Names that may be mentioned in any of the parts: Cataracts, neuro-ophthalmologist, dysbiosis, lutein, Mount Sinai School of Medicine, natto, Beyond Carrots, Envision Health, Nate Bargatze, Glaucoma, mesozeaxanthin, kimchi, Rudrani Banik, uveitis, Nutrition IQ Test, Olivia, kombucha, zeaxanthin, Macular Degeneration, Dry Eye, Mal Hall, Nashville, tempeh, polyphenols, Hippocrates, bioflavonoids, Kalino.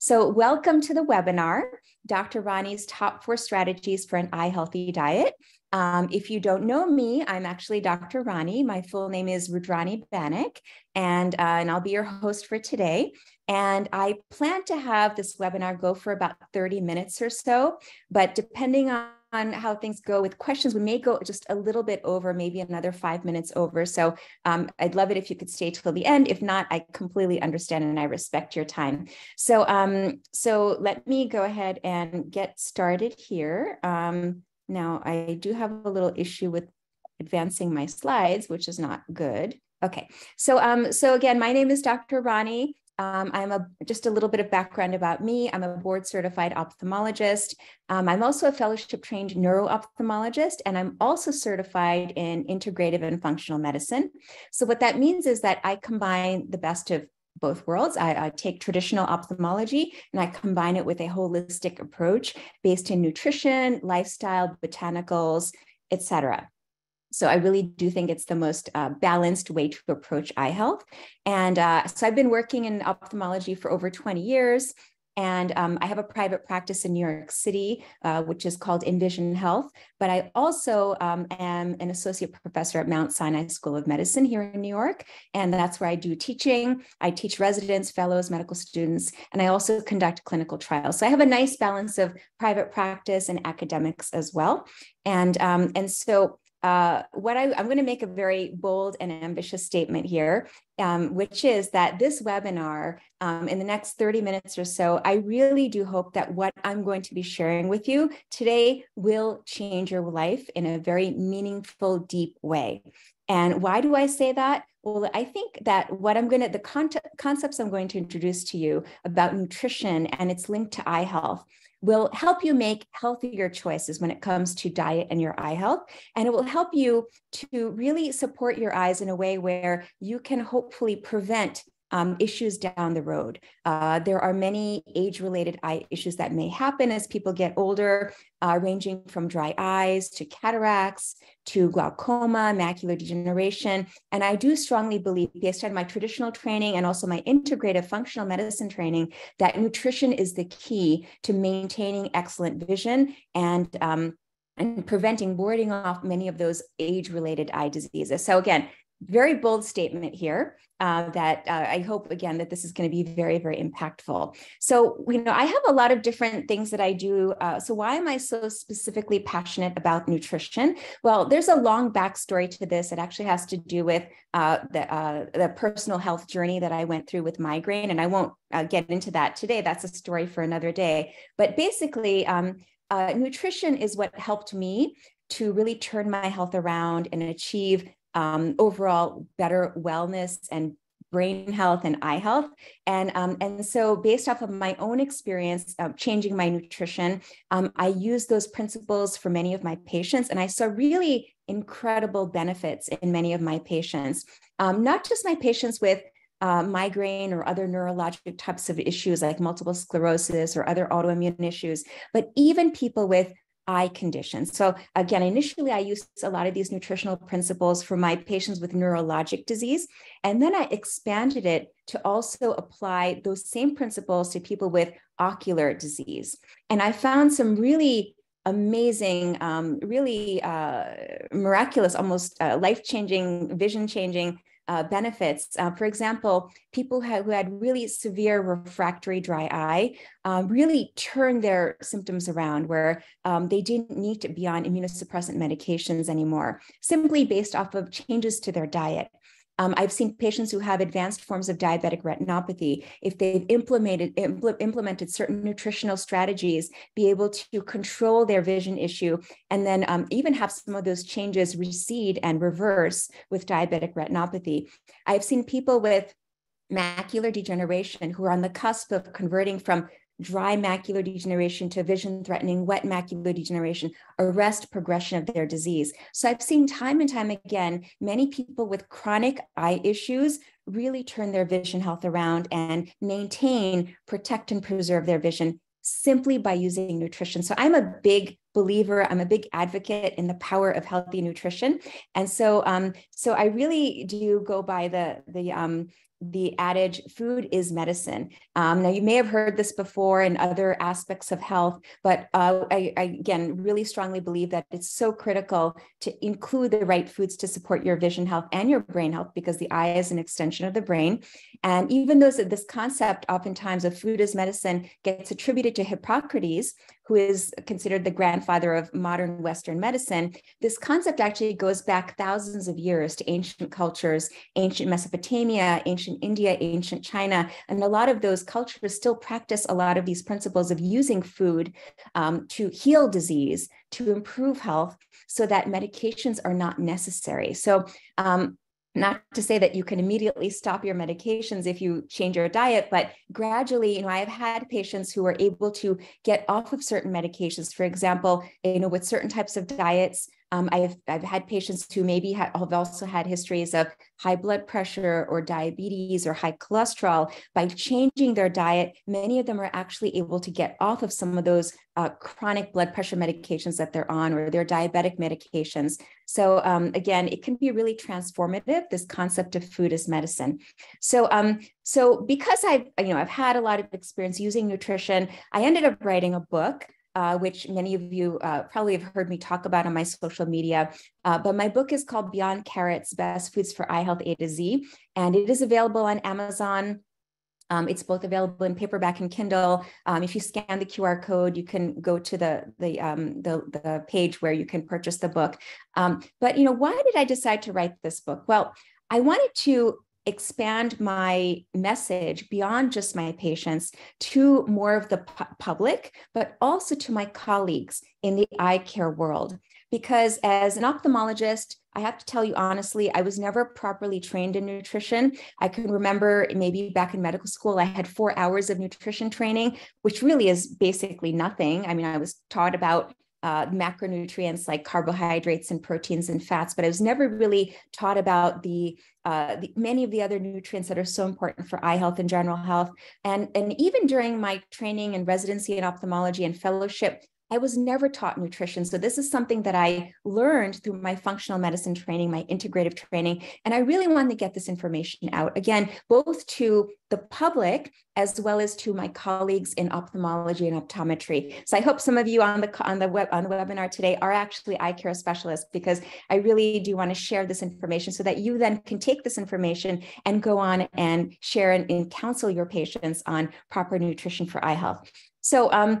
So welcome to the webinar, Dr. Rani's top 4 strategies for an eye healthy diet. If you don't know me, I'm actually Dr. Rani. My full name is Rudrani Banik, and I'll be your host for today. And I plan to have this webinar go for about 30 minutes or so, but depending on how things go with questions, we may go just a little bit over, maybe another 5 minutes over. So I'd love it if you could stay till the end. If not, I completely understand and I respect your time. So, let me go ahead and get started here. Now I do have a little issue with advancing my slides, which is not good. Okay, so, again, my name is Dr. Rani. Just a little bit of background about me. I'm a board-certified ophthalmologist. I'm also a fellowship-trained neuro-ophthalmologist, and I'm also certified in integrative and functional medicine. So what that means is that I combine the best of both worlds. I take traditional ophthalmology and I combine it with a holistic approach based in nutrition, lifestyle, botanicals, etc. So I really do think it's the most balanced way to approach eye health. And so I've been working in ophthalmology for over 20 years. And I have a private practice in New York City, which is called Envision Health. But I also am an associate professor at Mount Sinai School of Medicine here in New York. And that's where I do teaching. I teach residents, fellows, medical students, and I also conduct clinical trials. So I have a nice balance of private practice and academics as well. And so I'm going to make a very bold and ambitious statement here, which is that this webinar, in the next 30 minutes or so, I really do hope that what I'm going to be sharing with you today will change your life in a very meaningful, deep way. And why do I say that? Well, I think that what I'm going to, the concepts I'm going to introduce to you about nutrition and its link to eye health will help you make healthier choices when it comes to diet and your eye health. And it will help you to really support your eyes in a way where you can hopefully prevent issues down the road. There are many age-related eye issues that may happen as people get older, ranging from dry eyes to cataracts, to glaucoma, macular degeneration. And I do strongly believe, based on my traditional training and also my integrative functional medicine training, that nutrition is the key to maintaining excellent vision and preventing, warding off many of those age-related eye diseases. So again, very bold statement here that I hope, again, that this is going to be very, very impactful. So, you know, I have a lot of different things that I do. So why am I so specifically passionate about nutrition? Well, there's a long backstory to this. It actually has to do with the personal health journey that I went through with migraine. And I won't get into that today. That's a story for another day. But basically, nutrition is what helped me to really turn my health around and achieve overall better wellness and brain health and eye health. And so based off of my own experience of changing my nutrition, I used those principles for many of my patients. And I saw really incredible benefits in many of my patients, not just my patients with migraine or other neurologic types of issues like multiple sclerosis or other autoimmune issues, but even people with eye conditions. So again, initially I used a lot of these nutritional principles for my patients with neurologic disease. And then I expanded it to also apply those same principles to people with ocular disease. And I found some really amazing, really miraculous, almost life-changing, vision-changing benefits. For example, people who had really severe refractory dry eye really turned their symptoms around where they didn't need to be on immunosuppressant medications anymore, simply based off of changes to their diet. I've seen patients who have advanced forms of diabetic retinopathy, if they've implemented certain nutritional strategies, be able to control their vision issue, and then even have some of those changes recede and reverse with diabetic retinopathy. I've seen people with macular degeneration who are on the cusp of converting from dry macular degeneration to vision-threatening wet macular degeneration, arrest progression of their disease. So I've seen time and time again, many people with chronic eye issues really turn their vision health around and maintain, protect, and preserve their vision simply by using nutrition. So I'm a big believer, I'm a big advocate in the power of healthy nutrition. And so I really do go by the the adage, food is medicine. Now, you may have heard this before in other aspects of health, but I again, really strongly believe that it's so critical to include the right foods to support your vision health and your brain health, because the eye is an extension of the brain. And even though this concept oftentimes of food is medicine gets attributed to Hippocrates, who is considered the grandfather of modern Western medicine, this concept actually goes back thousands of years to ancient cultures, ancient Mesopotamia, ancient India, ancient China. And a lot of those cultures still practice a lot of these principles of using food to heal disease, to improve health, so that medications are not necessary. So not to say that you can immediately stop your medications if you change your diet, but gradually, you know, I've had patients who were able to get off of certain medications. For example, you know, with certain types of diets, I've had patients who maybe have also had histories of high blood pressure or diabetes or high cholesterol. By changing their diet, many of them are actually able to get off of some of those chronic blood pressure medications that they're on, or their diabetic medications. So again, it can be really transformative, this concept of food as medicine. So because I've had a lot of experience using nutrition, I ended up writing a book, which many of you probably have heard me talk about on my social media. But my book is called Beyond Carrots, Best Foods for Eye Health A to Z, and it is available on Amazon. It's both available in paperback and Kindle. If you scan the QR code, you can go to the page where you can purchase the book. But you know, why did I decide to write this book? Well, I wanted to expand my message beyond just my patients to more of the public, but also to my colleagues in the eye care world. Because as an ophthalmologist, I have to tell you honestly, I was never properly trained in nutrition. I can remember maybe back in medical school, I had 4 hours of nutrition training, which really is basically nothing. I mean, I was taught about macronutrients like carbohydrates and proteins and fats, but I was never really taught about the many of the other nutrients that are so important for eye health and general health. And even during my training and residency in ophthalmology and fellowship, I was never taught nutrition. So this is something that I learned through my functional medicine training, my integrative training. And I really wanted to get this information out, again, both to the public as well as to my colleagues in ophthalmology and optometry. So I hope some of you on the webinar today are actually eye care specialists, because I really do want to share this information so that you then can take this information and go on and share and counsel your patients on proper nutrition for eye health. So,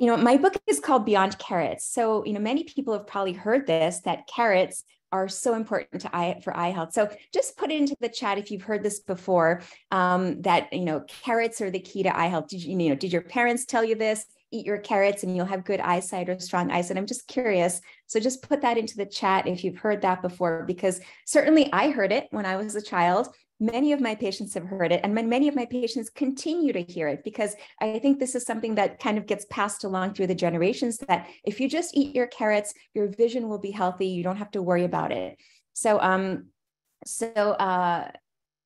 you know, my book is called Beyond Carrots. So, you know, many people have probably heard this, that carrots are so important to for eye health. So just put it into the chat if you've heard this before, that, you know, carrots are the key to eye health. Did your parents tell you this? Eat your carrots and you'll have good eyesight or strong eyesight. I'm just curious. So just put that into the chat if you've heard that before, because certainly I heard it when I was a child. Many of my patients have heard it, and many of my patients continue to hear it, because I think this is something that kind of gets passed along through the generations, that if you just eat your carrots, your vision will be healthy. You don't have to worry about it. So,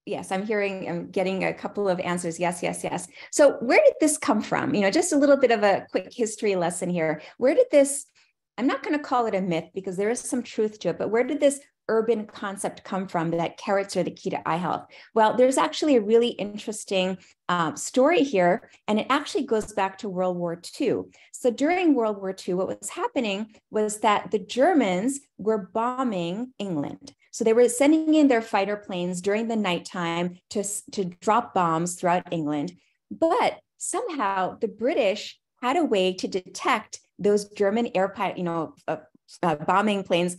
yes, I'm getting a couple of answers. Yes, yes, yes. So where did this come from? You know, just a little bit of a quick history lesson here. Where did this, I'm not going to call it a myth because there is some truth to it, but where did this urban concept come from that carrots are the key to eye health? Well, there's actually a really interesting story here, and it actually goes back to World War II. So during World War II, what was happening was that the Germans were bombing England. So they were sending in their fighter planes during the nighttime to drop bombs throughout England. But somehow the British had a way to detect those German bomber planes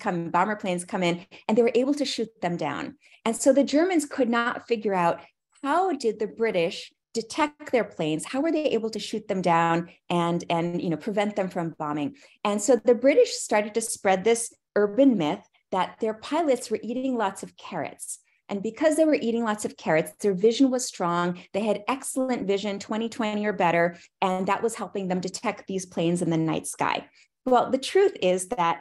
come in, and they were able to shoot them down. And so the Germans could not figure out, how did the British detect their planes? How were they able to shoot them down and you know, prevent them from bombing? And so the British started to spread this urban myth that their pilots were eating lots of carrots. And because they were eating lots of carrots, their vision was strong. They had excellent vision, 20/20 or better, and that was helping them detect these planes in the night sky. Well, the truth is that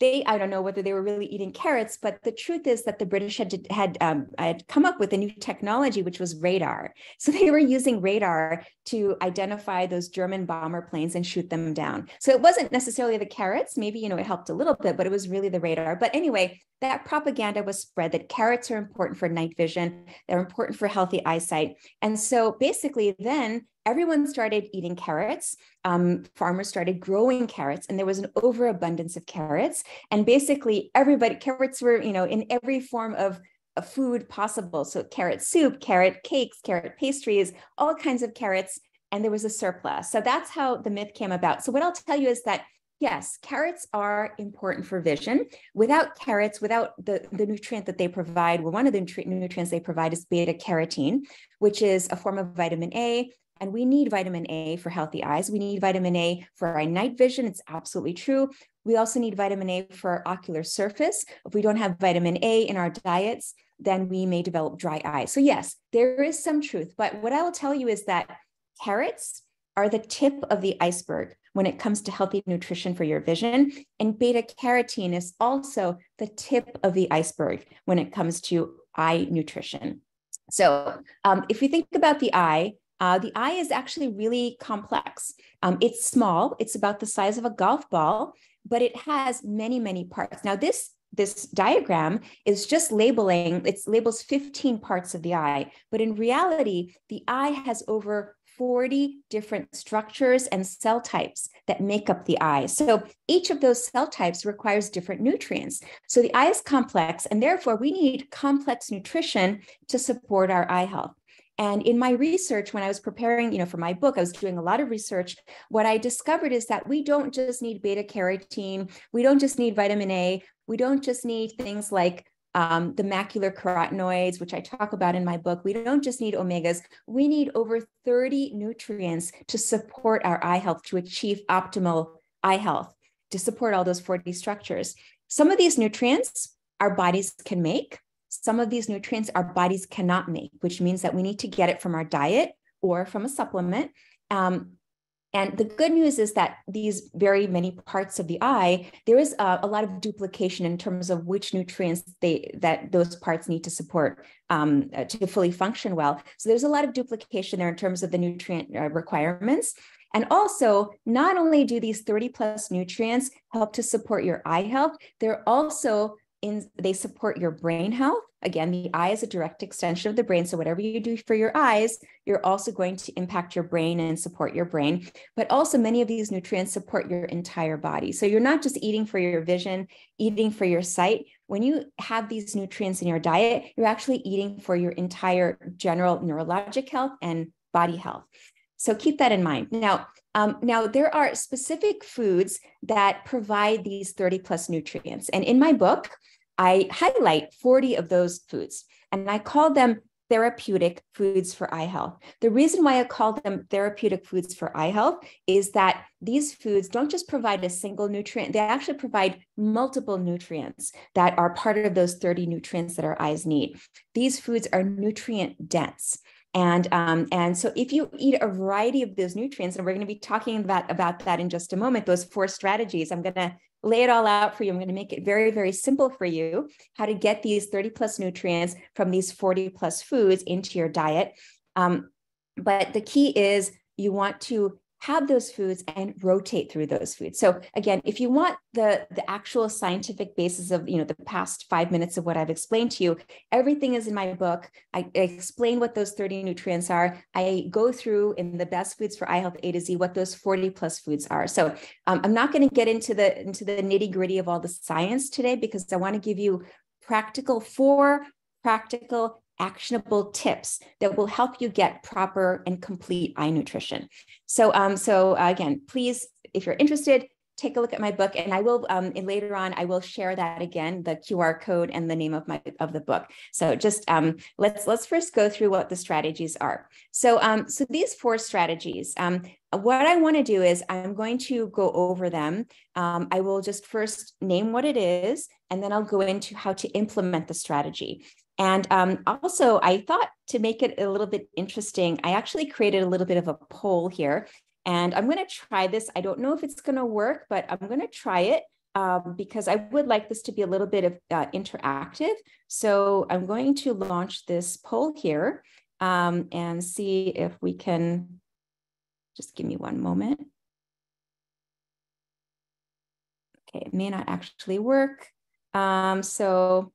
I don't know whether they were really eating carrots, but the truth is that the British had come up with a new technology, which was radar. So they were using radar to identify those German bomber planes and shoot them down. So it wasn't necessarily the carrots. Maybe, it helped a little bit, but it was really the radar. But anyway, that propaganda was spread that carrots are important for night vision. They're important for healthy eyesight. And so basically then everyone started eating carrots. Farmers started growing carrots, and there was an overabundance of carrots. And basically everybody, carrots were, in every form of food possible. So carrot soup, carrot cakes, carrot pastries, all kinds of carrots. And there was a surplus. So that's how the myth came about. So what I'll tell you is that yes, carrots are important for vision. Without carrots, without the nutrient that they provide, well, one of the nutrients they provide is beta carotene, which is a form of vitamin A. And we need vitamin A for healthy eyes. We need vitamin A for our night vision. It's absolutely true. We also need vitamin A for our ocular surface. If we don't have vitamin A in our diets, then we may develop dry eye. So yes, there is some truth. But what I will tell you is that carrots are the tip of the iceberg when it comes to healthy nutrition for your vision. And beta carotene is also the tip of the iceberg when it comes to eye nutrition. So if we think about the eye is actually really complex. It's small. It's about the size of a golf ball, but it has many, many parts. Now, this diagram is just labeling. It labels 15 parts of the eye, but in reality, the eye has over 40 different structures and cell types that make up the eye. So each of those cell types requires different nutrients. So the eye is complex, and therefore we need complex nutrition to support our eye health. And in my research, when I was preparing, for my book, I was doing a lot of research. What I discovered is that we don't just need beta carotene. We don't just need vitamin A. We don't just need things like the macular carotenoids, which I talk about in my book. We don't just need omegas. We need over 30 nutrients to support our eye health, to achieve optimal eye health, to support all those 40 structures. Some of these nutrients our bodies can make. Some of these nutrients our bodies cannot make, which means that we need to get it from our diet or from a supplement. And the good news is that these very many parts of the eye, there is a lot of duplication in terms of which nutrients those parts need to support to fully function well. So there's a lot of duplication there in terms of the nutrient requirements. And also, not only do these 30 plus nutrients help to support your eye health, they're also they support your brain health. Again, the eye is a direct extension of the brain. So whatever you do for your eyes, you're also going to impact your brain and support your brain. But also many of these nutrients support your entire body. So you're not just eating for your vision, eating for your sight. When you have these nutrients in your diet, you're actually eating for your entire general neurologic health and body health. So keep that in mind. Now there are specific foods that provide these 30 plus nutrients. And in my book, I highlight 40 of those foods, and I call them therapeutic foods for eye health. The reason why I call them therapeutic foods for eye health is that these foods don't just provide a single nutrient, they actually provide multiple nutrients that are part of those 30 nutrients that our eyes need. These foods are nutrient dense. And so if you eat a variety of those nutrients, and we're going to be talking about that in just a moment, those four strategies, I'm going to lay it all out for you. I'm going to make it very, very simple for you, how to get these 30 plus nutrients from these 40 plus foods into your diet. But the key is you want to have those foods and rotate through those foods. So again, if you want the actual scientific basis of the past 5 minutes of what I've explained to you, everything is in my book. I explain what those 30 nutrients are. I go through in the best foods for eye health A to Z what those 40 plus foods are. So I'm not going to get into the nitty gritty of all the science today, because I want to give you four practical actionable tips that will help you get proper and complete eye nutrition. So, again, please, if you're interested, take a look at my book, and I will. And later on, I will share that again, the QR code and the name of the book. So, just let's first go through what the strategies are. So, so these four strategies. What I want to do is I'm going to go over them. I will just first name what it is, and then I'll go into how to implement the strategy. And also, I thought to make it a little bit interesting, I actually created a little bit of a poll here, and I'm going to try this. I don't know if it's going to work, but I'm going to try it. because I would like this to be a little bit of interactive. So I'm going to launch this poll here and see if we can, just give me one moment. Okay, it may not actually work. So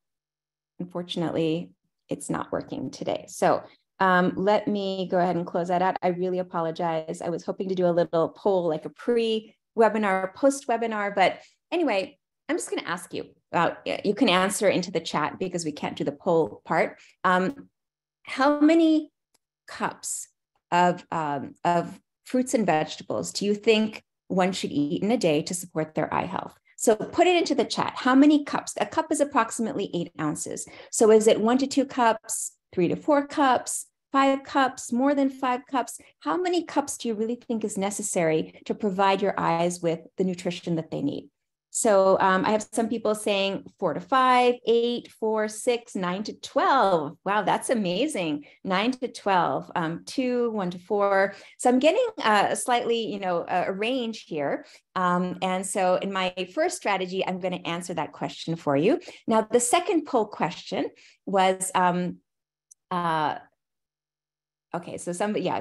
unfortunately, it's not working today. So let me go ahead and close that out. I really apologize. I was hoping to do a little poll, like a pre-webinar, post-webinar, but anyway, I'm just going to ask you about, you can answer into the chat because we can't do the poll part. How many cups of fruits and vegetables do you think one should eat in a day to support their eye health? So put it into the chat. How many cups? A cup is approximately 8 ounces. So is it 1 to 2 cups, 3 to 4 cups, 5 cups, more than 5 cups? How many cups do you really think is necessary to provide your eyes with the nutrition that they need? So I have some people saying 4 to 5, 8, 4, 6, 9 to 12. Wow, that's amazing. 9 to 12, 2, 1 to 4. So I'm getting slightly, a range here. And so in my first strategy, I'm going to answer that question for you. Now, the second poll question was, okay, so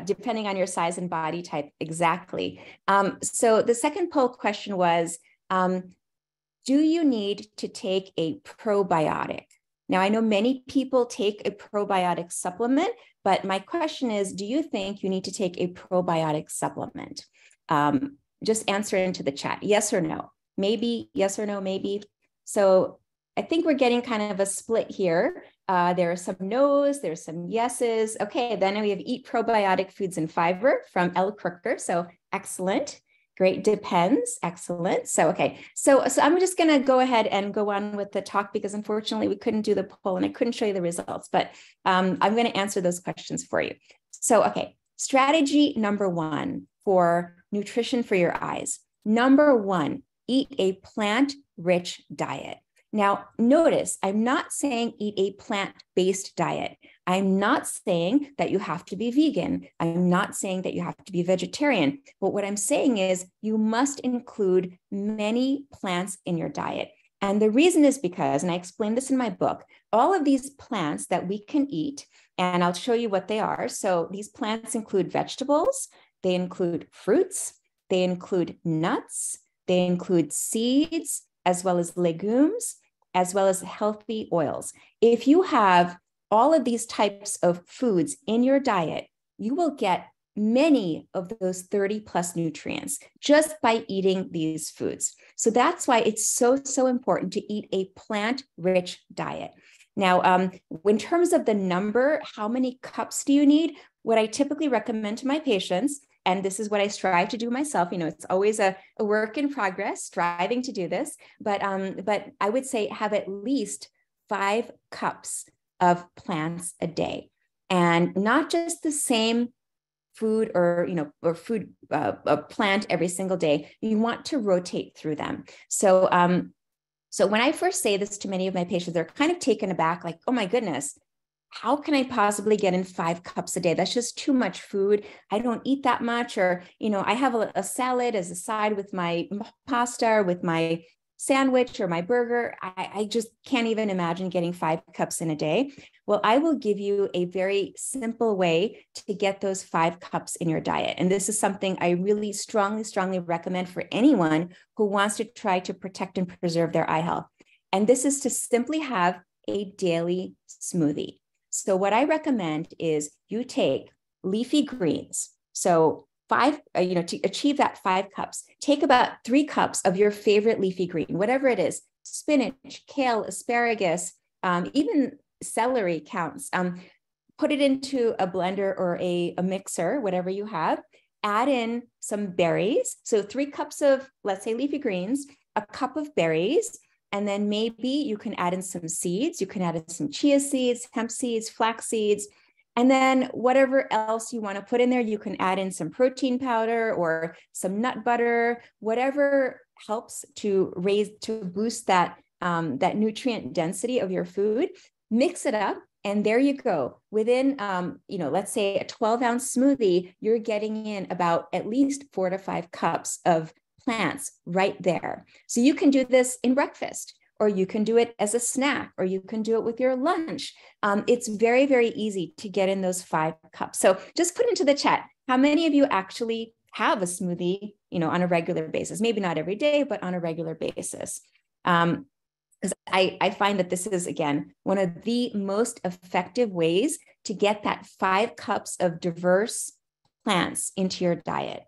depending on your size and body type, exactly. So the second poll question was, do you need to take a probiotic? Now, I know many people take a probiotic supplement, but my question is, do you think you need to take a probiotic supplement? Just answer into the chat, yes or no. Maybe, yes or no, maybe. So I think we're getting kind of a split here. There are some no's, there's some yeses. Okay, then we have eat probiotic foods and fiber from L. Crooker, so excellent. Great, depends. Excellent. So, okay. So I'm just going to go ahead and go on with the talk because unfortunately we couldn't do the poll and I couldn't show you the results, but I'm going to answer those questions for you. So, okay. Strategy number one for nutrition for your eyes. Number one, eat a plant-rich diet. Now, notice I'm not saying eat a plant-based diet. I'm not saying that you have to be vegan. I'm not saying that you have to be vegetarian. But what I'm saying is you must include many plants in your diet. And the reason is because, and I explained this in my book, all of these plants that we can eat, and I'll show you what they are. So these plants include vegetables, they include fruits, they include nuts, they include seeds, as well as legumes, as well as healthy oils. If you have all of these types of foods in your diet, you will get many of those 30+ nutrients just by eating these foods. So that's why it's so important to eat a plant-rich diet. Now, in terms of the number, how many cups do you need? What I typically recommend to my patients, and this is what I strive to do myself, it's always a work in progress, striving to do this, but I would say have at least 5 cups of plants a day, and not just the same food or food a plant every single day. You want to rotate through them. So, so when I first say this to many of my patients, they're kind of taken aback, like, oh my goodness, how can I possibly get in 5 cups a day? That's just too much food. I don't eat that much, or I have a salad as a side with my pasta, or with my sandwich or my burger. I just can't even imagine getting 5 cups in a day. Well, I will give you a very simple way to get those 5 cups in your diet. And this is something I really strongly recommend for anyone who wants to try to protect and preserve their eye health. And this is to simply have a daily smoothie. So what I recommend is you take leafy greens. So to achieve that 5 cups, take about 3 cups of your favorite leafy green, whatever it is, spinach, kale, asparagus, even celery counts. Put it into a blender or a mixer, whatever you have, add in some berries. So 3 cups of, let's say, leafy greens, a cup of berries, and then maybe you can add in some seeds. You can add in some chia seeds, hemp seeds, flax seeds, and then whatever else you want to put in there. You can add in some protein powder or some nut butter, whatever helps to boost that, that nutrient density of your food. Mix it up, and there you go. Within, let's say a 12-ounce smoothie, you're getting in about at least 4 to 5 cups of plants right there. So you can do this in breakfast, or you can do it as a snack, or you can do it with your lunch. It's very, very easy to get in those 5 cups. So just put into the chat, how many of you actually have a smoothie, you know, on a regular basis? Maybe not every day, but on a regular basis. Because I find that this is, again, one of the most effective ways to get that 5 cups of diverse plants into your diet.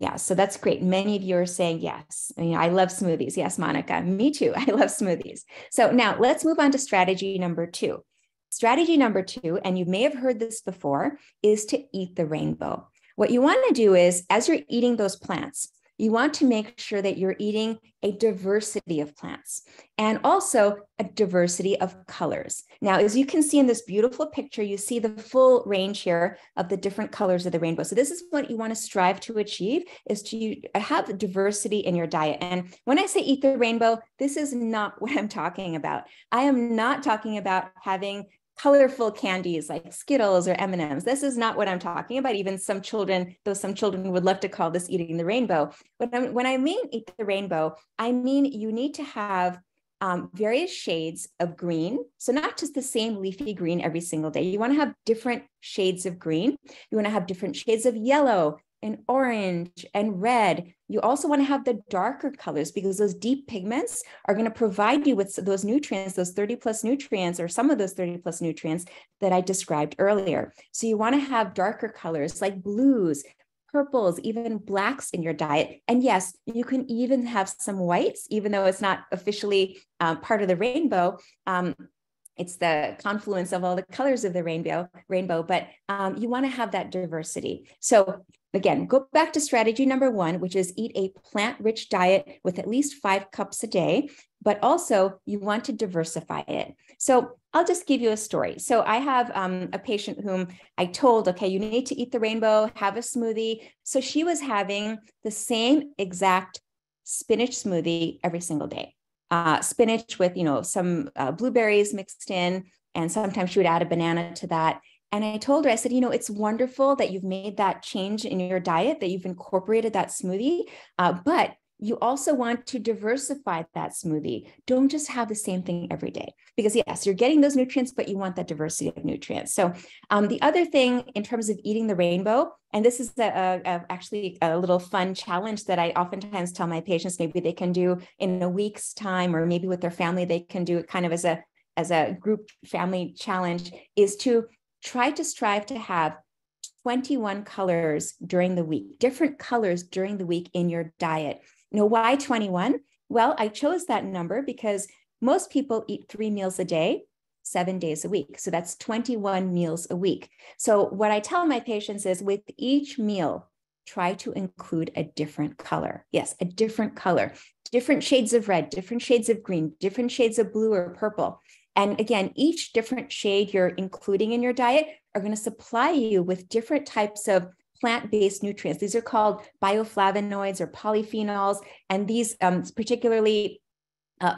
Yeah, so that's great. Many of you are saying yes. I mean, I love smoothies. Yes, Monica, me too. I love smoothies. So now let's move on to strategy number 2. Strategy number 2, and you may have heard this before, is to eat the rainbow. What you want to do is, as you're eating those plants, you want to make sure that you're eating a diversity of plants and also a diversity of colors. Now, as you can see in this beautiful picture, you see the full range here of the different colors of the rainbow. So this is what you want to strive to achieve, is to have diversity in your diet. And when I say eat the rainbow, this is not what I'm talking about. I am not talking about having colorful candies like Skittles or M&Ms. This is not what I'm talking about. Even some children, though some children would love to call this eating the rainbow. But when I mean eat the rainbow, I mean you need to have various shades of green. So not just the same leafy green every single day. You want to have different shades of green. You want to have different shades of yellow and orange and red. You also want to have the darker colors, because those deep pigments are going to provide you with those nutrients, those 30+ nutrients, or some of those 30+ nutrients that I described earlier. So you want to have darker colors like blues, purples, even blacks in your diet. And yes, you can even have some whites, even though it's not officially part of the rainbow. It's the confluence of all the colors of the rainbow, but you want to have that diversity. So again, go back to strategy number 1, which is eat a plant-rich diet with at least 5 cups a day, but also you want to diversify it. So I'll just give you a story. So I have a patient whom I told, okay, you need to eat the rainbow, have a smoothie. So she was having the same exact spinach smoothie every single day. Spinach with, you know, some blueberries mixed in, and sometimes she would add a banana to that. And I told her, I said, you know, it's wonderful that you've made that change in your diet, that you've incorporated that smoothie, but you also want to diversify that smoothie. Don't just have the same thing every day, because yes, you're getting those nutrients, but you want that diversity of nutrients. So the other thing in terms of eating the rainbow, and this is actually a little fun challenge that I oftentimes tell my patients, maybe they can do in a week's time, or maybe with their family, they can do it kind of as a group family challenge, is to try to strive to have 21 colors during the week, different colors during the week in your diet. You know, why 21? Well, I chose that number because most people eat 3 meals a day, 7 days a week. So that's 21 meals a week. So what I tell my patients is, with each meal, try to include a different color. Yes, a different color, different shades of red, different shades of green, different shades of blue or purple. And again, each different shade you're including in your diet are going to supply you with different types of plant-based nutrients. These are called bioflavonoids or polyphenols. And these particularly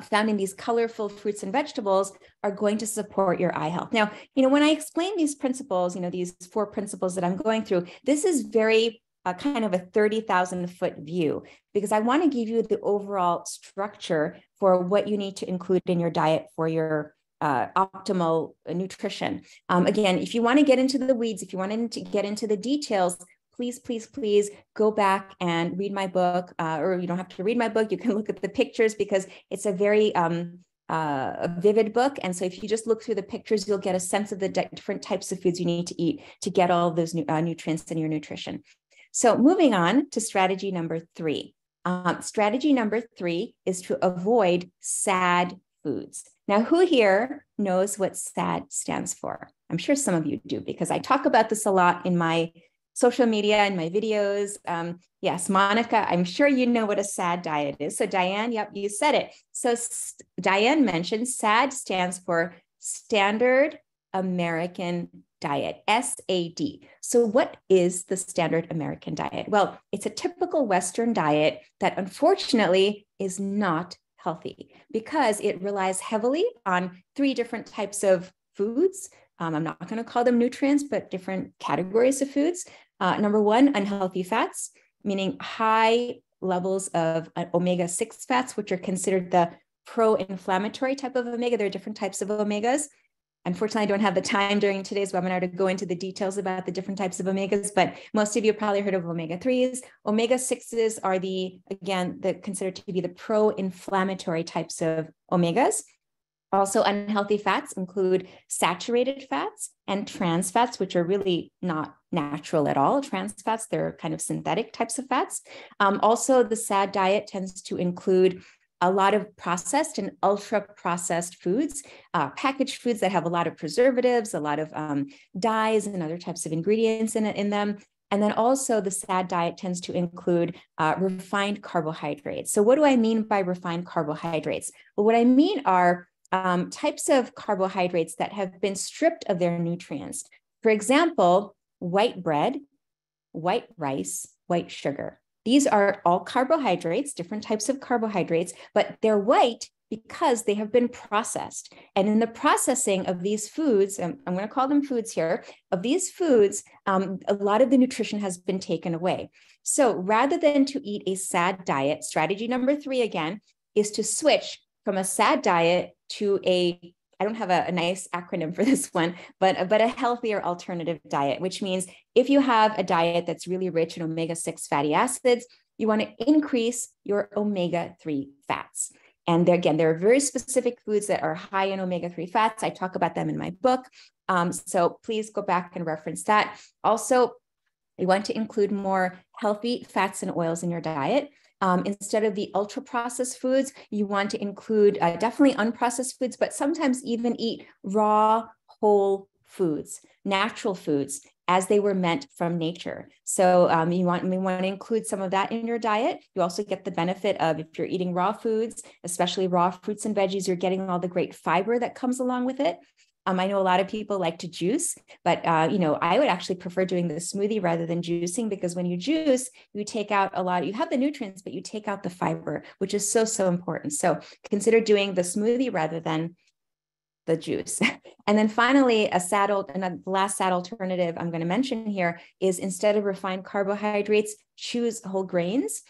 found in these colorful fruits and vegetables are going to support your eye health. Now, you know, when I explain these principles, you know, these 4 principles that I'm going through, this is very kind of a 30,000-foot view, because I want to give you the overall structure for what you need to include in your diet for your optimal nutrition. Again, if you want to get into the weeds, if you want to get into the details, please, please, please go back and read my book, or you don't have to read my book. You can look at the pictures, because it's a very vivid book. And so if you just look through the pictures, you'll get a sense of the different types of foods you need to eat to get all those nutrients in your nutrition. So moving on to strategy number 3. Strategy number 3 is to avoid SAD foods. Now, who here knows what SAD stands for? I'm sure some of you do, because I talk about this a lot in my social media and my videos. Yes, Monica, I'm sure you know what a SAD diet is. So Diane, yep, you said it. So Diane mentioned SAD stands for Standard American Diet, SAD. So what is the Standard American Diet? Well, it's a typical Western diet that unfortunately is not healthy, because it relies heavily on 3 different types of foods. I'm not going to call them nutrients, but different categories of foods. Number 1, unhealthy fats, meaning high levels of omega-6 fats, which are considered the pro-inflammatory type of omega. There are different types of omegas. Unfortunately, I don't have the time during today's webinar to go into the details about the different types of omegas, but most of you probably heard of omega-3s. Omega-6s are considered to be the pro-inflammatory types of omegas. Also, unhealthy fats include saturated fats and trans fats, which are really not natural at all. Trans fats, they're kind of synthetic types of fats. Also, the SAD diet tends to include a lot of processed and ultra-processed foods, packaged foods that have a lot of preservatives, a lot of dyes and other types of ingredients in them. And then also the SAD diet tends to include refined carbohydrates. So what do I mean by refined carbohydrates? Well, what I mean are types of carbohydrates that have been stripped of their nutrients. For example, white bread, white rice, white sugar. These are all carbohydrates, different types of carbohydrates, but they're white because they have been processed. And in the processing of these foods, and I'm going to call them foods here, of these foods, a lot of the nutrition has been taken away. So rather than to eat a SAD diet, strategy number 3 again, is to switch from a SAD diet to a, I don't have a nice acronym for this one, but a healthier alternative diet, which means if you have a diet that's really rich in omega-6 fatty acids, you want to increase your omega-3 fats. And again, there are very specific foods that are high in omega-3 fats. I talk about them in my book. So please go back and reference that. Also, you want to include more healthy fats and oils in your diet. Instead of the ultra-processed foods, you want to include definitely unprocessed foods, but sometimes even eat raw, whole foods, natural foods, as they were meant from nature. So you want to include some of that in your diet. You also get the benefit of, if you're eating raw foods, especially raw fruits and veggies, you're getting all the great fiber that comes along with it. I know a lot of people like to juice, but I would actually prefer doing the smoothie rather than juicing, because when you juice, you take out a lot, you have the nutrients, but you take out the fiber, which is so, so important. So consider doing the smoothie rather than the juice. And then finally, the last SAD alternative I'm going to mention here is, instead of refined carbohydrates, choose whole grains.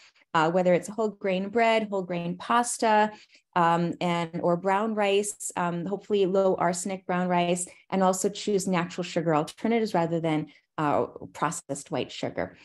Whether it's whole grain bread, whole grain pasta, or brown rice, hopefully low arsenic brown rice, and also choose natural sugar alternatives rather than processed white sugar.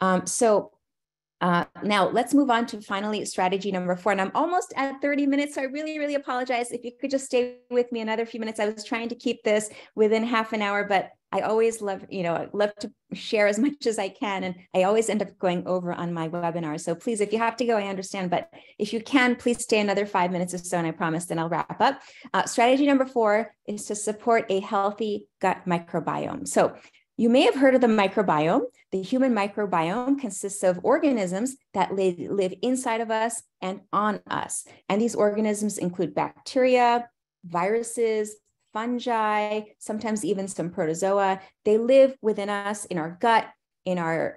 Now let's move on to finally strategy number 4, and I'm almost at 30 minutes. So I really, really apologize. If you could just stay with me another few minutes, I was trying to keep this within half an hour, but I always love to share as much as I can. And I always end up going over on my webinar. So please, if you have to go, I understand, but if you can, please stay another 5 minutes or so, and I promise then I'll wrap up. Strategy number 4 is to support a healthy gut microbiome. So you may have heard of the microbiome. The human microbiome consists of organisms that live inside of us and on us. And these organisms include bacteria, viruses, fungi, sometimes even some protozoa. They live within us, in our gut, in our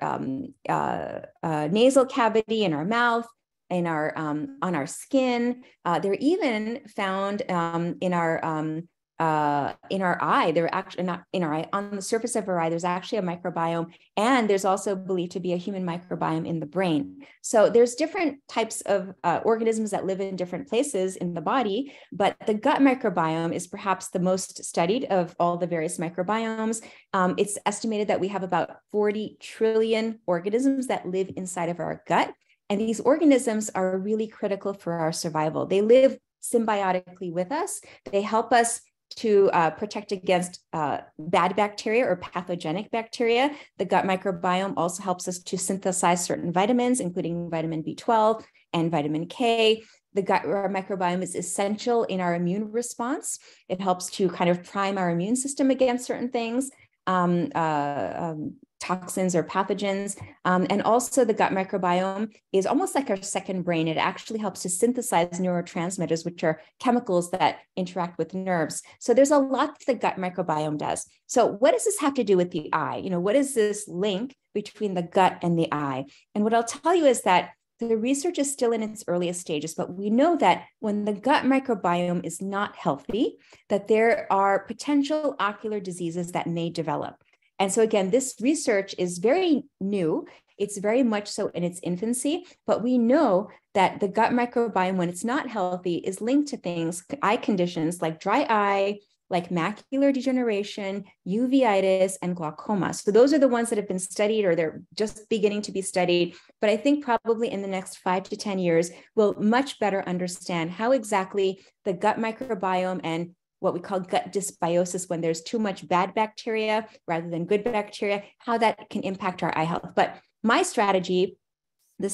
nasal cavity, in our mouth, in our on our skin. They're even found in our eye. They're actually not in our eye, on the surface of our eye, there's actually a microbiome, and there's also believed to be a human microbiome in the brain. So there's different types of organisms that live in different places in the body, but the gut microbiome is perhaps the most studied of all the various microbiomes. It's estimated that we have about 40 trillion organisms that live inside of our gut. And these organisms are really critical for our survival. They live symbiotically with us. They help us to protect against bad bacteria or pathogenic bacteria. The gut microbiome also helps us to synthesize certain vitamins, including vitamin B12 and vitamin K. The gut microbiome is essential in our immune response. It helps to kind of prime our immune system against certain things, toxins or pathogens. And also the gut microbiome is almost like our second brain. It actually helps to synthesize neurotransmitters, which are chemicals that interact with nerves. So there's a lot that the gut microbiome does. So what does this have to do with the eye? What is this link between the gut and the eye? And what I'll tell you is that the research is still in its earliest stages, but we know that when the gut microbiome is not healthy, that there are potential ocular diseases that may develop. And so again, this research is very new. It's very much so in its infancy, but we know that the gut microbiome, when it's not healthy, is linked to things, eye conditions like dry eye, like macular degeneration, uveitis, and glaucoma. So those are the ones that have been studied or they're just beginning to be studied. But I think probably in the next 5 to 10 years, we'll much better understand how exactly the gut microbiome and what we call gut dysbiosis, when there's too much bad bacteria rather than good bacteria, how that can impact our eye health. But my strategy, the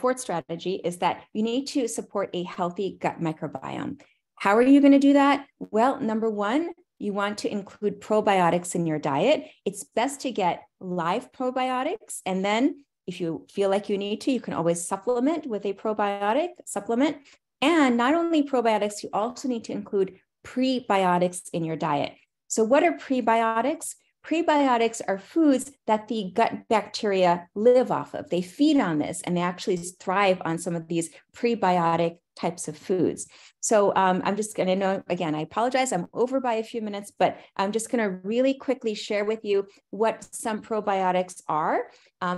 fourth strategy, is that you need to support a healthy gut microbiome. How are you going to do that? Well, number one, you want to include probiotics in your diet. It's best to get live probiotics. And then if you feel like you need to, you can always supplement with a probiotic supplement. And not only probiotics, you also need to include prebiotics in your diet. So what are prebiotics? Prebiotics are foods that the gut bacteria live off of. They feed on this and they actually thrive on some of these prebiotic types of foods. So I'm just going to know, again, I apologize, I'm over by a few minutes, but I'm just going to really quickly share with you what some probiotics are.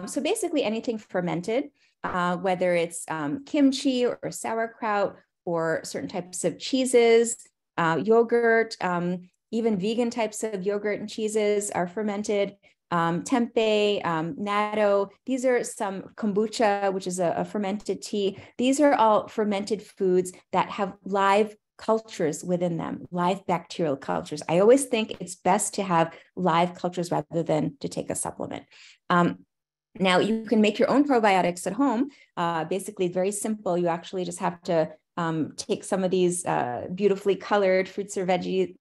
So basically anything fermented, whether it's kimchi or sauerkraut or certain types of cheeses, yogurt, even vegan types of yogurt and cheeses are fermented, tempeh, natto. These are some kombucha, which is a fermented tea. These are all fermented foods that have live cultures within them, live bacterial cultures. I always think it's best to have live cultures rather than to take a supplement. Now, you can make your own probiotics at home. Basically, very simple. You actually just have to take some of these beautifully colored fruits or veggies,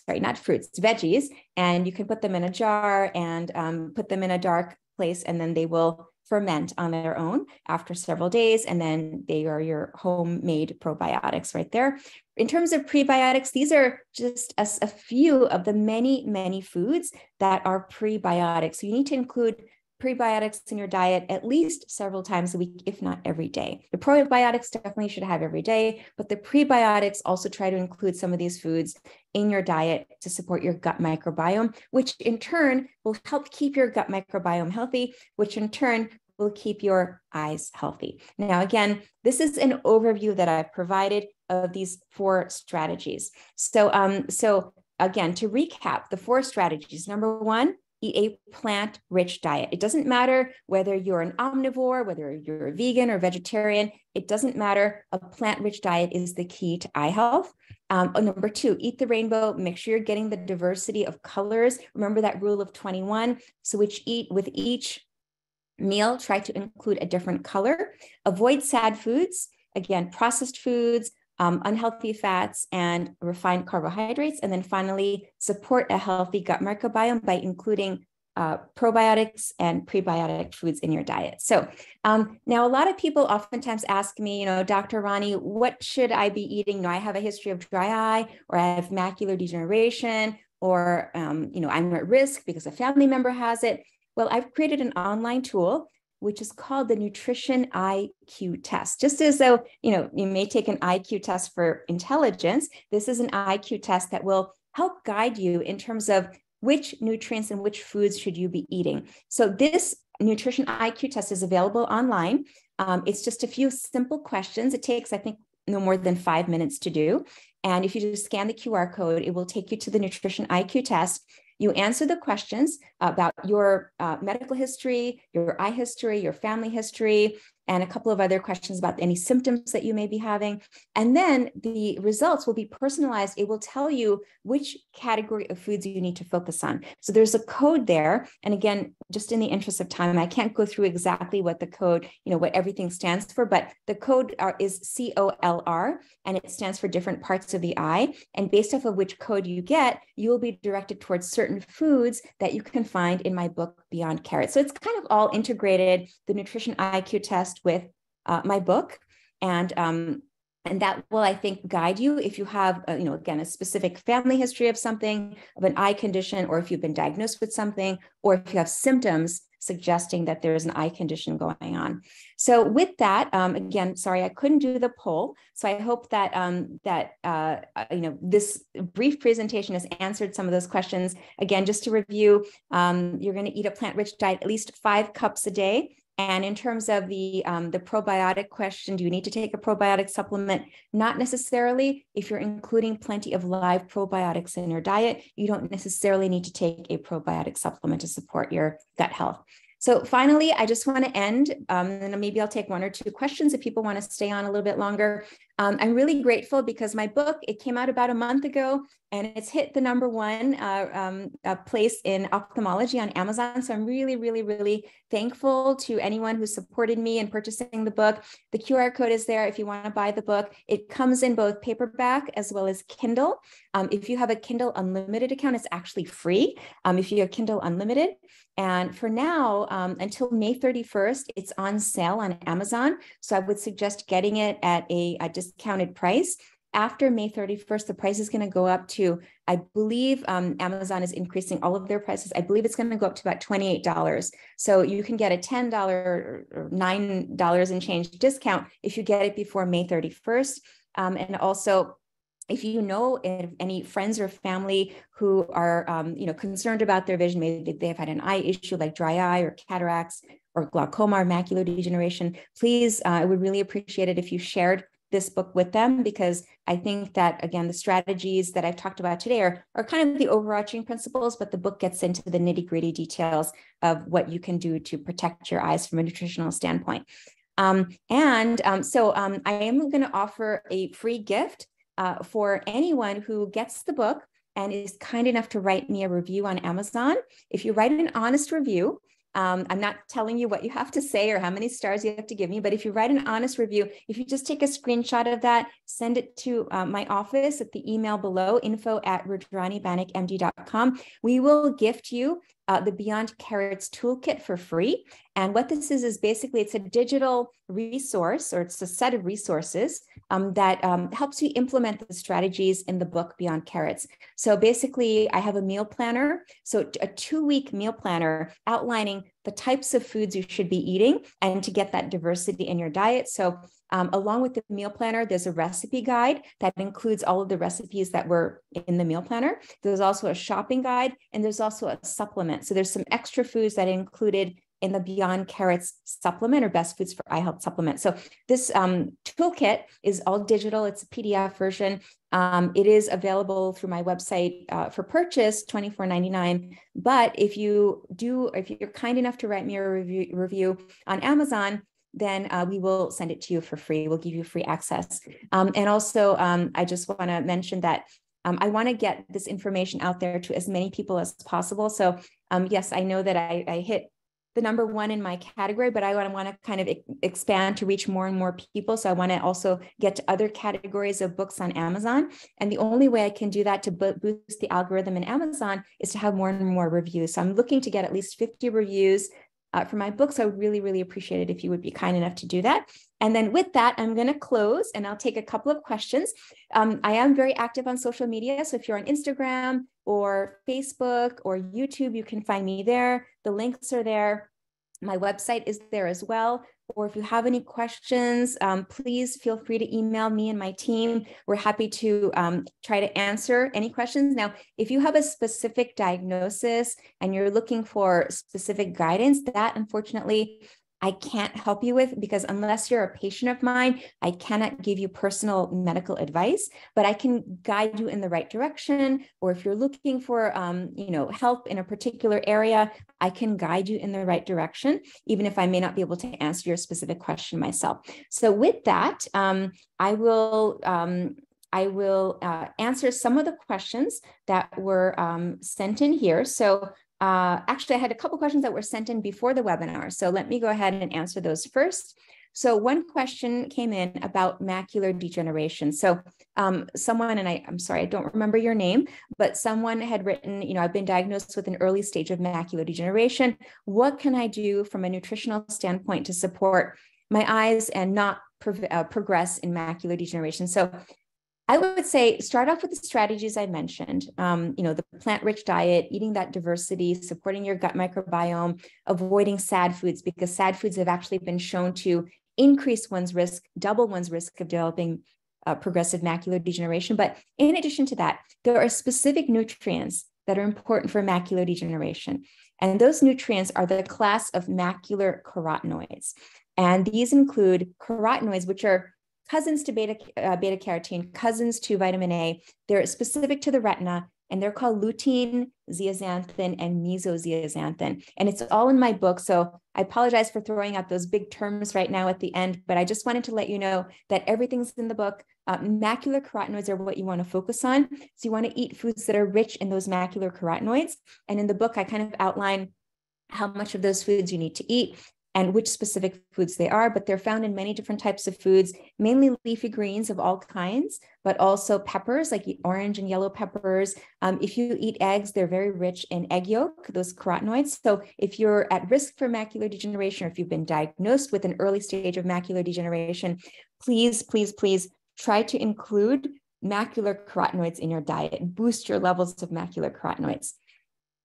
veggies, and you can put them in a jar and put them in a dark place, and then they will ferment on their own after several days, and then they are your homemade probiotics right there. In terms of prebiotics, these are just a few of the many, many foods that are prebiotics. So you need to include prebiotics in your diet at least several times a week, if not every day. The probiotics definitely should have every day, but the prebiotics also try to include some of these foods in your diet to support your gut microbiome, which in turn will help keep your gut microbiome healthy, which in turn will keep your eyes healthy. Now, again, this is an overview that I've provided of these four strategies. So, again, to recap the four strategies, number one, eat a plant-rich diet. It doesn't matter whether you're an omnivore, whether you're a vegan or vegetarian, it doesn't matter. A plant-rich diet is the key to eye health. Number two, eat the rainbow. Make sure you're getting the diversity of colors. Remember that rule of 21. So with each meal, try to include a different color. Avoid sad foods, again, processed foods, unhealthy fats and refined carbohydrates. And then finally, support a healthy gut microbiome by including probiotics and prebiotic foods in your diet. So now a lot of people oftentimes ask me, Dr. Rani, what should I be eating? I have a history of dry eye, or I have macular degeneration, or I'm at risk because a family member has it. Well, I've created an online tool which is called the Nutrition IQ Test. Just as though, you may take an IQ test for intelligence, this is an IQ test that will help guide you in terms of which nutrients and which foods should you be eating. So this Nutrition IQ Test is available online. It's just a few simple questions. It takes, I think, no more than 5 minutes to do. And if you just scan the QR code, it will take you to the Nutrition IQ Test. You answer the questions about your medical history, your eye history, your family history, and a couple of other questions about any symptoms that you may be having. And then the results will be personalized. It will tell you which category of foods you need to focus on. So there's a code there. And again, just in the interest of time, I can't go through exactly what the code, what everything stands for, but the code is COLR, and it stands for different parts of the eye. And based off of which code you get, you will be directed towards certain foods that you can find in my book, Beyond Carrots. So it's kind of all integrated, the Nutrition IQ Test, with my book, and that will, I think, guide you if you have again, a specific family history of something, of an eye condition, or if you've been diagnosed with something, or if you have symptoms suggesting that there is an eye condition going on. So with that, again, sorry, I couldn't do the poll. So I hope that this brief presentation has answered some of those questions. Again, just to review, you're going to eat a plant-rich diet at least 5 cups a day. And in terms of the probiotic question, do you need to take a probiotic supplement? Not necessarily. If you're including plenty of live probiotics in your diet, you don't necessarily need to take a probiotic supplement to support your gut health. So finally, I just want to end, and maybe I'll take 1 or 2 questions if people want to stay on a little bit longer. I'm really grateful because my book, it came out about a month ago, and it's hit the #1 place in ophthalmology on Amazon. So I'm really, really, really thankful to anyone who supported me in purchasing the book. The QR code is there if you want to buy the book. It comes in both paperback as well as Kindle. If you have a Kindle Unlimited account, it's actually free if you have Kindle Unlimited. And for now, until May 31st, it's on sale on Amazon. So I would suggest getting it at a discounted price. After May 31st, the price is going to go up to, I believe Amazon is increasing all of their prices. I believe it's going to go up to about $28. So you can get a $10 or $9 and change discount if you get it before May 31st. And also, if you know any friends or family who are concerned about their vision, maybe they've had an eye issue like dry eye or cataracts or glaucoma or macular degeneration, please, I would really appreciate it if you shared this book with them, because I think that, again, the strategies that I've talked about today are kind of the overarching principles, but the book gets into the nitty-gritty details of what you can do to protect your eyes from a nutritional standpoint. So I am going to offer a free gift for anyone who gets the book and is kind enough to write me a review on Amazon. If you write an honest review, I'm not telling you what you have to say or how many stars you have to give me, but if you write an honest review, if you just take a screenshot of that, send it to my office at the email below, info@RudraniBanikMD.com. We will gift you the Beyond Carrots toolkit for free. And what this is basically, it's a digital resource, or it's a set of resources that helps you implement the strategies in the book Beyond Carrots. So basically, I have a meal planner. So a 2-week meal planner outlining the types of foods you should be eating and to get that diversity in your diet. So along with the meal planner, there's a recipe guide that includes all of the recipes that were in the meal planner. There's also a shopping guide, and there's also a supplement. So there's some extra foods that are included in the Beyond Carrots supplement, or Best Foods for Eye Health supplement. So this toolkit is all digital. It's a PDF version. It is available through my website for purchase, $24.99. But if you're kind enough to write me a review on Amazon, then we will send it to you for free. We'll give you free access. And also, I just want to mention that I want to get this information out there to as many people as possible. So yes, I know that I hit the #1 in my category, but I want to kind of expand to reach more and more people. So I want to also get to other categories of books on Amazon. And the only way I can do that to boost the algorithm in Amazon is to have more and more reviews. So I'm looking to get at least 50 reviews for my book. So I would really, really appreciate it if you would be kind enough to do that. And then with that, I'm going to close, and I'll take a couple of questions. I am very active on social media. So if you're on Instagram or Facebook or YouTube, you can find me there. The links are there. My website is there as well. Or if you have any questions, please feel free to email me and my team. We're happy to try to answer any questions. Now, if you have a specific diagnosis and you're looking for specific guidance, that unfortunately I can't help you with, because unless you're a patient of mine, I cannot give you personal medical advice, but I can guide you in the right direction. Or if you're looking for help in a particular area, I can guide you in the right direction, even if I may not be able to answer your specific question myself. So with that, I will answer some of the questions that were sent in here. So actually, I had a couple questions that were sent in before the webinar. So let me go ahead and answer those first. So one question came in about macular degeneration. So someone, and I'm sorry, I don't remember your name, but someone had written, I've been diagnosed with an early stage of macular degeneration. What can I do from a nutritional standpoint to support my eyes and not progress in macular degeneration? So I would say start off with the strategies I mentioned, the plant-rich diet, eating that diversity, supporting your gut microbiome, avoiding sad foods, because sad foods have actually been shown to increase one's risk, double one's risk of developing progressive macular degeneration. But in addition to that, there are specific nutrients that are important for macular degeneration. And those nutrients are the class of macular carotenoids. And these include carotenoids, which are cousins to beta carotene, cousins to vitamin A. They're specific to the retina, and they're called lutein, zeaxanthin, and mesozeaxanthin. And it's all in my book, so I apologize for throwing out those big terms right now at the end, but I just wanted to let you know that everything's in the book. Macular carotenoids are what you want to focus on. So you want to eat foods that are rich in those macular carotenoids. And in the book, I kind of outline how much of those foods you need to eat and which specific foods they are, but they're found in many different types of foods, mainly leafy greens of all kinds, but also peppers, like orange and yellow peppers. If you eat eggs, they're very rich in egg yolk, those carotenoids. So if you're at risk for macular degeneration, or if you've been diagnosed with an early stage of macular degeneration, please, please, please try to include macular carotenoids in your diet, boost your levels of macular carotenoids.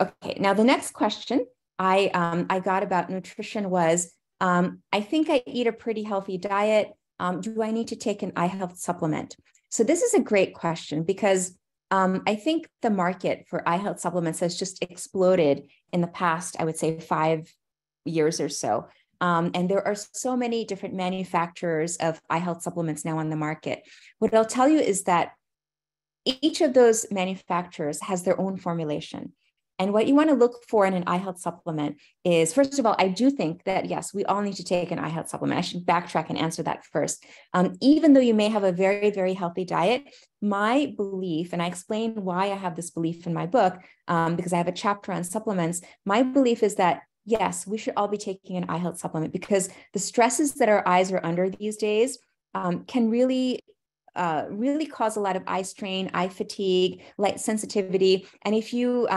Okay, now the next question I got about nutrition was, I think I eat a pretty healthy diet. Do I need to take an eye health supplement? So this is a great question, because I think the market for eye health supplements has just exploded in the past, I would say 5 years or so. And there are so many different manufacturers of eye health supplements now on the market. What I'll tell you is that each of those manufacturers has their own formulation. And what you want to look for in an eye health supplement is, first of all, I do think that, yes, we all need to take an eye health supplement. I should backtrack and answer that first. Even though you may have a very, very healthy diet, my belief, and I explain why I have this belief in my book, because I have a chapter on supplements, my belief is that, yes, we should all be taking an eye health supplement, because the stresses that our eyes are under these days can really cause a lot of eye strain, eye fatigue, light sensitivity. And if you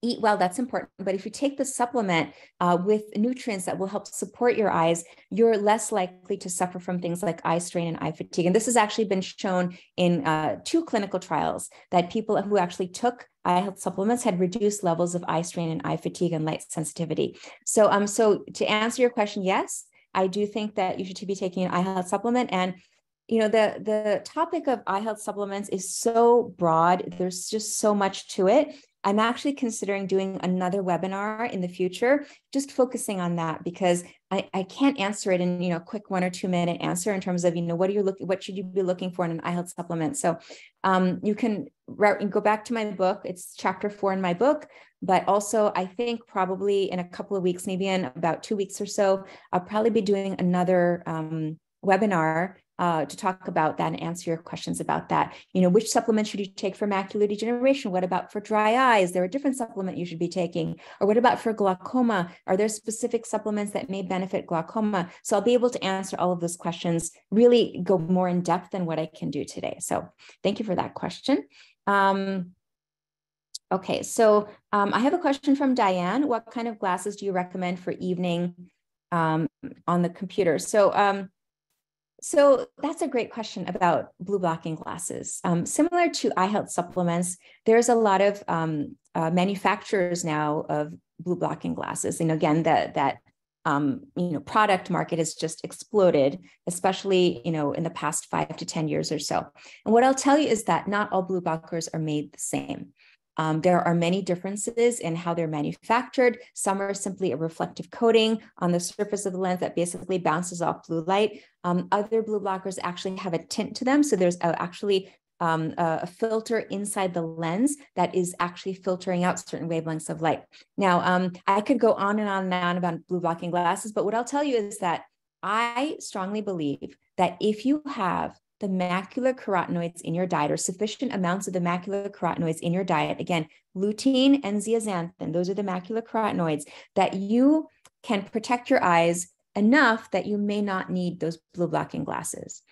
eat well, that's important. But if you take the supplement with nutrients that will help support your eyes, you're less likely to suffer from things like eye strain and eye fatigue. And this has actually been shown in 2 clinical trials, that people who actually took eye health supplements had reduced levels of eye strain and eye fatigue and light sensitivity. So, so to answer your question, yes, I do think that you should be taking an eye health supplement. And you know, the topic of eye health supplements is so broad. There's just so much to it. I'm actually considering doing another webinar in the future, just focusing on that, because I can't answer it in, a quick 1 or 2 minute answer in terms of, what should you be looking for in an eye health supplement? So you can go back to my book. It's chapter 4 in my book, but also I think probably in a couple of weeks, maybe in about 2 weeks or so, I'll probably be doing another webinar to talk about that and answer your questions about that. Which supplements should you take for macular degeneration? What about for dry eye? Is there a different supplement you should be taking? Or what about for glaucoma? Are there specific supplements that may benefit glaucoma? So I'll be able to answer all of those questions, really go more in depth than what I can do today. So thank you for that question. Okay, so I have a question from Diane. What kind of glasses do you recommend for evening on the computer? So, so that's a great question about blue blocking glasses. Similar to eye health supplements, there's a lot of manufacturers now of blue blocking glasses. And again, that product market has just exploded, especially, in the past 5 to 10 years or so. And what I'll tell you is that not all blue blockers are made the same. There are many differences in how they're manufactured. Some are simply a reflective coating on the surface of the lens that basically bounces off blue light. Other blue blockers actually have a tint to them. So there's a filter inside the lens that is actually filtering out certain wavelengths of light. Now, I could go on and on and on about blue blocking glasses, but what I'll tell you is that I strongly believe that if you have the macular carotenoids in your diet, or sufficient amounts of the macular carotenoids in your diet, again, lutein and zeaxanthin, those are the macular carotenoids, that you can protect your eyes enough that you may not need those blue blocking glasses.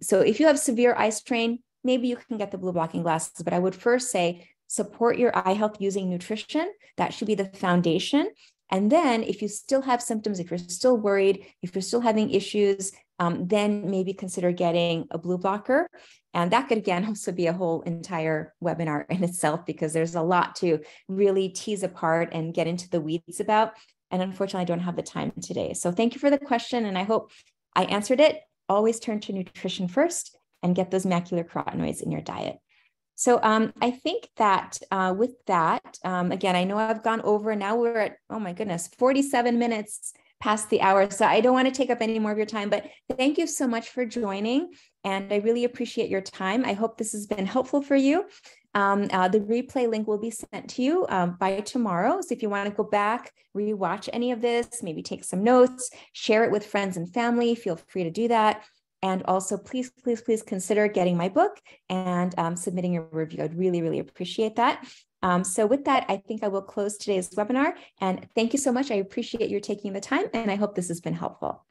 So if you have severe eye strain, maybe you can get the blue blocking glasses, but I would first say, support your eye health using nutrition. That should be the foundation. And then if you still have symptoms, if you're still worried, if you're still having issues, then maybe consider getting a blue blocker. And that could, again, also be a whole entire webinar in itself, because there's a lot to really tease apart and get into the weeds about. And unfortunately, I don't have the time today. So thank you for the question, and I hope I answered it. Always turn to nutrition first and get those macular carotenoids in your diet. So I think that with that, again, I know I've gone over, now we're at, oh my goodness, 47 minutes past the hour. So I don't want to take up any more of your time, but thank you so much for joining. And I really appreciate your time. I hope this has been helpful for you. The replay link will be sent to you by tomorrow. So if you want to go back, rewatch any of this, maybe take some notes, share it with friends and family, feel free to do that. And also please, please, please consider getting my book and submitting a review. I'd really, really appreciate that. So with that, I think I will close today's webinar, and thank you so much. I appreciate your taking the time, and I hope this has been helpful.